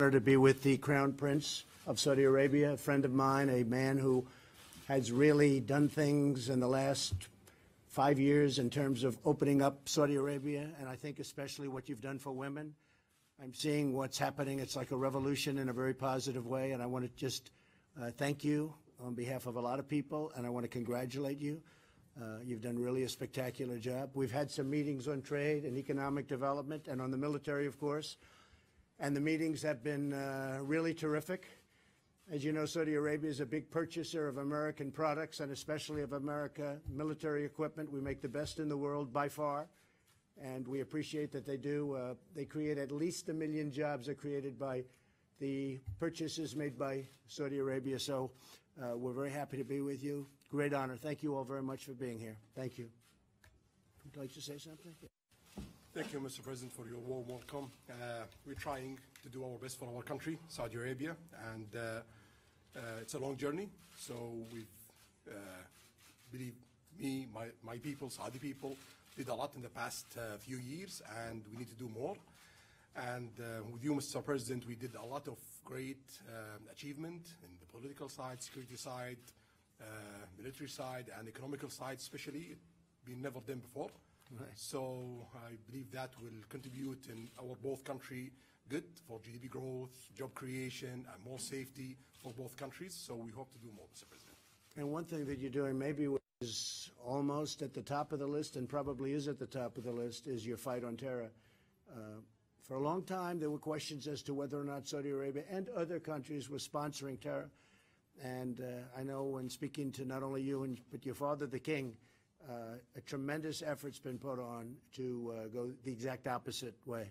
To be with the Crown Prince of Saudi Arabia, a friend of mine, a man who has really done things in the last 5 years in terms of opening up Saudi Arabia, and I think especially what you've done for women. I'm seeing what's happening. It's like a revolution in a very positive way, and I want to just thank you on behalf of a lot of people, and I want to congratulate you. You've done really a spectacular job. We've had some meetings on trade and economic development and on the military, of course. And the meetings have been really terrific. As you know, Saudi Arabia is a big purchaser of American products and especially of American military equipment. We make the best in the world by far, and we appreciate that they do. They create at least 1 million jobs are created by the purchases made by Saudi Arabia. So we're very happy to be with you. Great honor. Thank you all very much for being here. Thank you. Would you like to say something? Yeah. Thank you, Mr. President, for your warm welcome. We're trying to do our best for our country, Saudi Arabia, and it's a long journey. So we believe me, my people, Saudi people, did a lot in the past few years, and we need to do more. And with you, Mr. President, we did a lot of great achievement in the political side, security side, military side, and economical side, especially. We've never done before. Right. So I believe that will contribute in our both country good for GDP growth, job creation, and more safety for both countries. So we hope to do more, Mr. President. And one thing that you're doing maybe is almost at the top of the list and probably is at the top of the list is your fight on terror. For a long time, there were questions as to whether or not Saudi Arabia and other countries were sponsoring terror. And I know when speaking to not only you, but your father, the king, a tremendous effort's been put on to go the exact opposite way.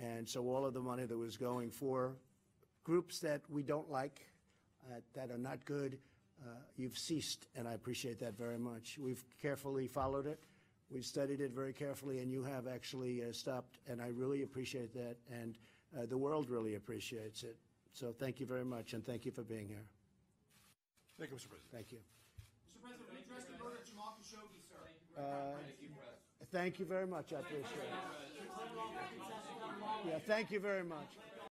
And so all of the money that was going for groups that we don't like, that are not good, you've ceased, and I appreciate that very much. We've carefully followed it. We've studied it very carefully, and you have actually stopped, and I really appreciate that, and the world really appreciates it. So thank you very much, and thank you for being here. Thank you, Mr. President. Thank you. Mr. President, we address the murder of Jamal Khashoggi, sir. Thank you very much. I appreciate it. Yeah, thank you very much.